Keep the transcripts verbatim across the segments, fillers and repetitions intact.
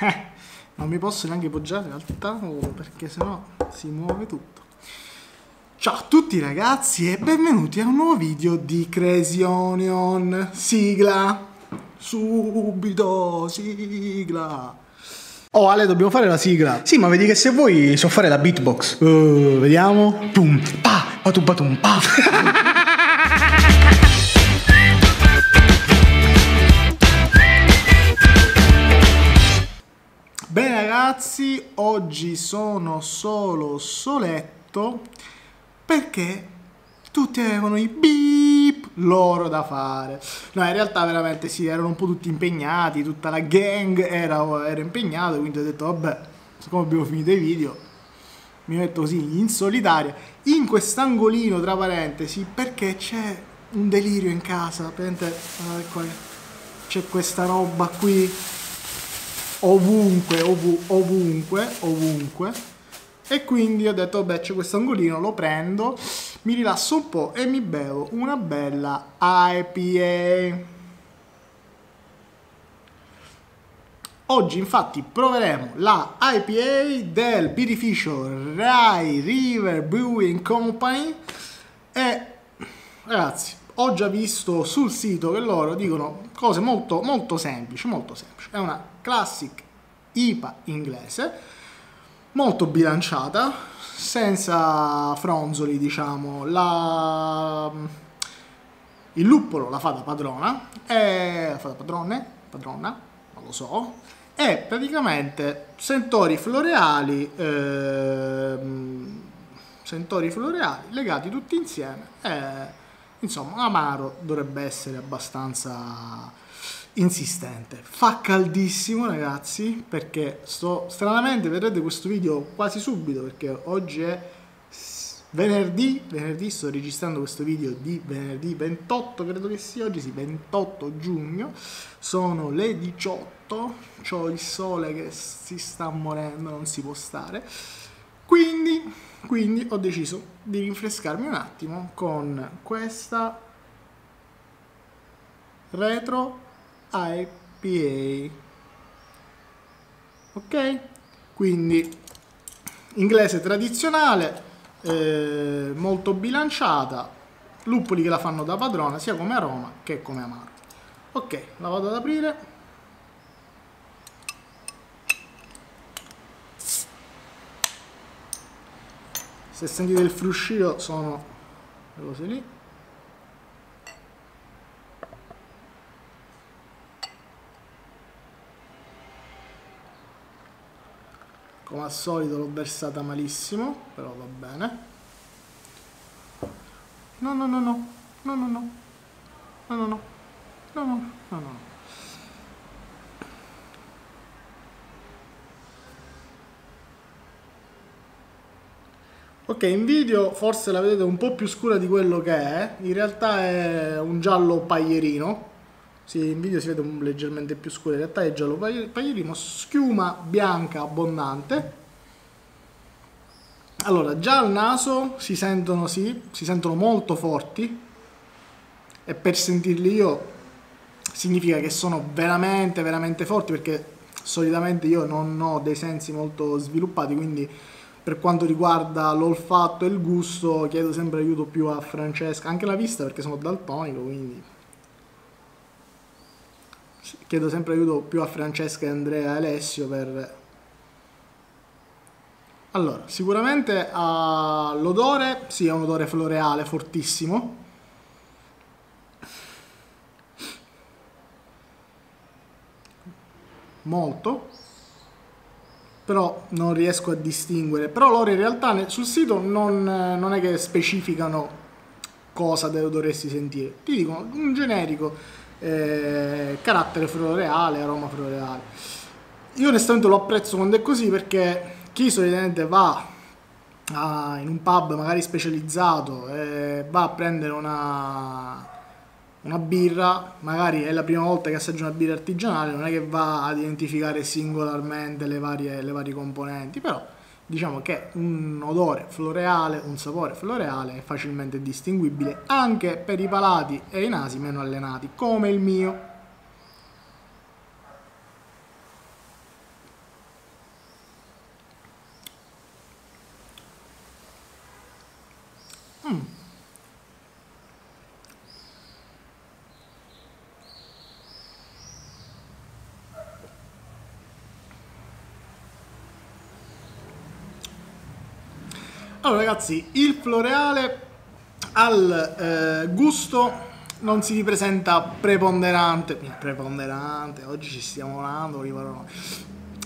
eh, non mi posso neanche poggiare al tavolo perché sennò si muove tutto. Ciao a tutti ragazzi e benvenuti a un nuovo video di Crazy Onion. Sigla. Subito sigla. Oh Ale, dobbiamo fare la sigla. Sì, ma vedi che se vuoi so fare la beatbox. uh, Vediamo. Pum pa patum patum pa. Bene ragazzi, oggi sono solo soletto perché tutti avevano i beep loro da fare. No, in realtà veramente sì, erano un po' tutti impegnati, tutta la gang era, era impegnata, quindi ho detto vabbè, siccome abbiamo finito i video mi metto così in solitaria in quest'angolino tra parentesi, perché c'è un delirio in casa. C'è questa roba qui ovunque, ov ovunque, ovunque. E quindi ho detto, beh, c'è questo angolino, lo prendo, mi rilasso un po' e mi bevo una bella I P A. Oggi infatti proveremo la I P A del birrificio Rye River Brewing Company. E ragazzi, ho già visto sul sito che loro dicono cose molto, molto semplici, molto semplici. È una classic I P A inglese, molto bilanciata, senza fronzoli, diciamo. La... il luppolo la fa da padrona, e... la fa da padrone? Padrona? Non lo so. E praticamente sentori floreali, ehm... sentori floreali legati tutti insieme. E... insomma, amaro dovrebbe essere abbastanza insistente. Fa caldissimo ragazzi, perché sto stranamente, vedrete questo video quasi subito perché oggi è venerdì, venerdì sto registrando questo video di venerdì ventotto, credo che sia oggi, sì, ventotto giugno, sono le diciotto, c'ho il sole che si sta morendo, non si può stare, quindi, quindi ho deciso di rinfrescarmi un attimo con questa Retro I P A. Ok, quindi inglese tradizionale, eh, molto bilanciata, luppoli che la fanno da padrona sia come aroma che come amaro. Ok, la vado ad aprire. Se sentite il fruscio sono le cose lì. Come al solito l'ho versata malissimo, però va bene. No, no, no, no, no, no, no, no, no, no, no, no, no, no. Ok, in video forse la vedete un po' più scura di quello che è, in realtà è un giallo paglierino. Sì, in video si vede un leggermente più scuro, in realtà è giallo paglierino, schiuma bianca abbondante. Allora, già al naso si sentono, sì, si sentono molto forti, e per sentirli io significa che sono veramente, veramente forti, perché solitamente io non ho dei sensi molto sviluppati, quindi per quanto riguarda l'olfatto e il gusto chiedo sempre aiuto più a Francesca, anche la vista perché sono daltonico, quindi... chiedo sempre aiuto più a Francesca e Andrea e Alessio per... Allora, sicuramente uh, l'odore, sì, è un odore floreale fortissimo. Molto. Però non riesco a distinguere. Però loro in realtà sul sito non, non è che specificano cosa dovresti sentire. Ti dicono un generico... Eh, carattere floreale, aroma floreale. Io onestamente lo apprezzo quando è così, perché chi solitamente va a, in un pub magari specializzato e va a prendere una, una birra, magari è la prima volta che assaggia una birra artigianale, non è che va ad identificare singolarmente le varie, le varie componenti, però diciamo che un odore floreale, un sapore floreale è facilmente distinguibile anche per i palati e i nasi meno allenati, come il mio. Allora ragazzi, il floreale al eh, gusto non si ripresenta preponderante, preponderante, oggi ci stiamo lavorando,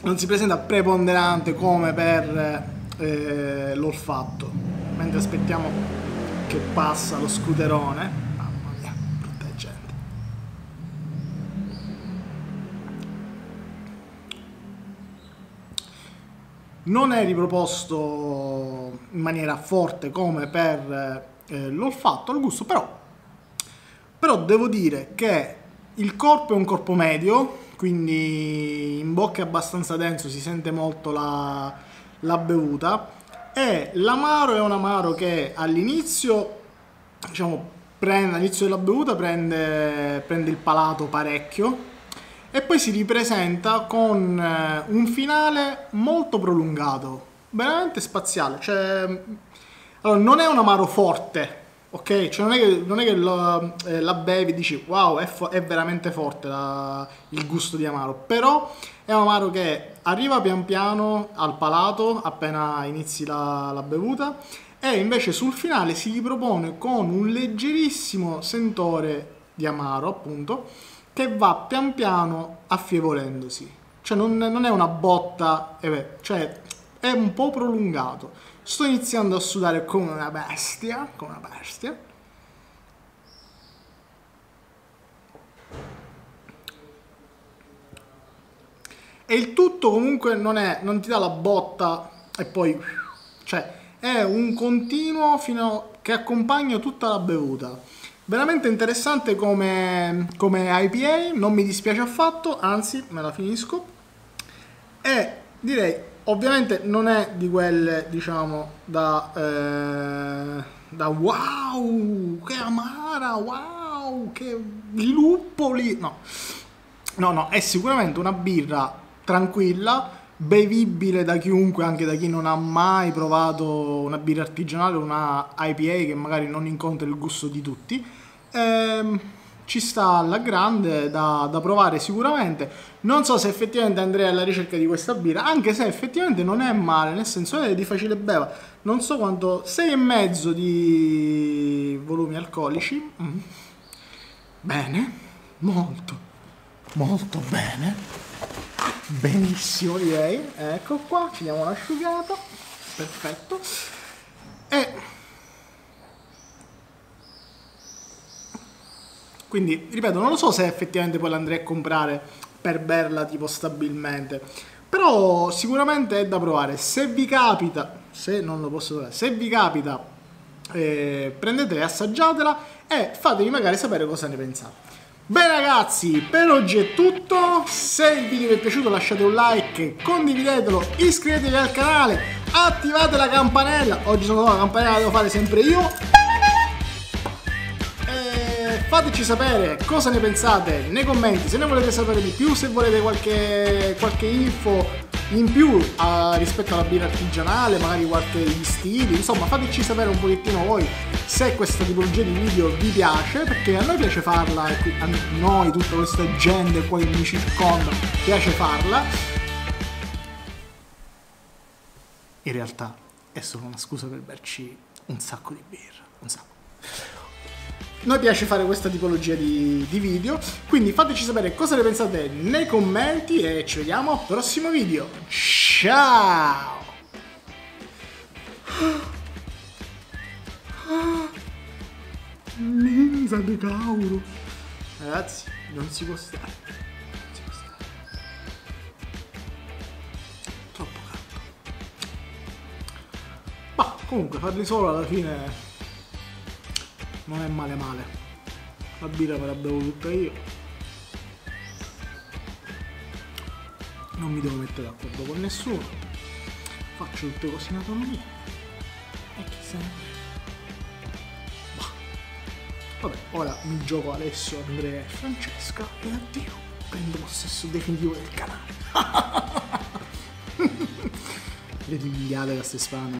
non si presenta preponderante come per eh, l'olfatto, mentre aspettiamo che passa lo scuderone, mamma mia, brutta gente. Non è riproposto in maniera forte come per eh, l'olfatto, al gusto, però Però devo dire che il corpo è un corpo medio, quindi in bocca è abbastanza denso, si sente molto la, la bevuta, e l'amaro è un amaro che all'inizio, diciamo, all'inizio della bevuta prende, prende il palato parecchio e poi si ripresenta con un finale molto prolungato, veramente spaziale. Cioè, allora, non è un amaro forte. Ok, cioè non è che, non è che lo, eh, la bevi e dici wow, è, è veramente forte la, il gusto di amaro, però è un amaro che arriva pian piano al palato appena inizi la, la bevuta, e invece sul finale si ripropone con un leggerissimo sentore di amaro, appunto, che va pian piano affievolendosi. Cioè non, non è una botta, eh beh, cioè è un po' prolungato. Sto iniziando a sudare come una bestia, come una bestia. E il tutto comunque non è, non ti dà la botta e poi, cioè, è un continuo fino a, che accompagna tutta la bevuta. Veramente interessante come, come I P A, non mi dispiace affatto, anzi me la finisco. E direi, ovviamente non è di quelle, diciamo, da, eh, da wow, che amara, wow, che luppoli, no. No, no, è sicuramente una birra tranquilla, bevibile da chiunque, anche da chi non ha mai provato una birra artigianale, una I P A che magari non incontra il gusto di tutti. Ehm... Ci sta alla grande da, da provare sicuramente. Non so se effettivamente andrei alla ricerca di questa birra, anche se effettivamente non è male, nel senso è di facile beva. Non so quanto, sei e mezzo di volumi alcolici. Mm. Bene, molto, molto bene. Benissimo, direi. Ecco qua, ci diamo l'asciugata. Perfetto. E quindi, ripeto, non lo so se effettivamente poi l'andrei a comprare per berla tipo stabilmente, però sicuramente è da provare. Se vi capita, se non lo posso dire, se vi capita, eh, prendetela, assaggiatela e fatemi magari sapere cosa ne pensate. Bene ragazzi, per oggi è tutto. Se il video vi è piaciuto lasciate un like, condividetelo, iscrivetevi al canale, attivate la campanella. Oggi sono la campanella, la devo fare sempre io. Fateci sapere cosa ne pensate nei commenti, se ne volete sapere di più, se volete qualche, qualche info in più a, rispetto alla birra artigianale, magari qualche gli stili, insomma fateci sapere un pochettino voi se questa tipologia di video vi piace, perché a noi piace farla, a noi tutta questa gente qua che mi circonda piace farla. In realtà è solo una scusa per berci un sacco di birra, un sacco. Noi piace fare questa tipologia di, di video, quindi fateci sapere cosa ne pensate nei commenti e ci vediamo al prossimo video. Ciao! Minza de Gauro! Ragazzi, non si può stare. Non si può stare. Troppo caldo. Ma comunque farli solo alla fine non è male male. La birra me la bevo tutta io. Non mi devo mettere d'accordo con nessuno. Faccio tutte cose in autonomia. E chissà. Bah. Vabbè, ora mi gioco Alessio, Andrea e Francesca e addio. Prendo possesso definitivo del canale. Le migliate che si sfamano.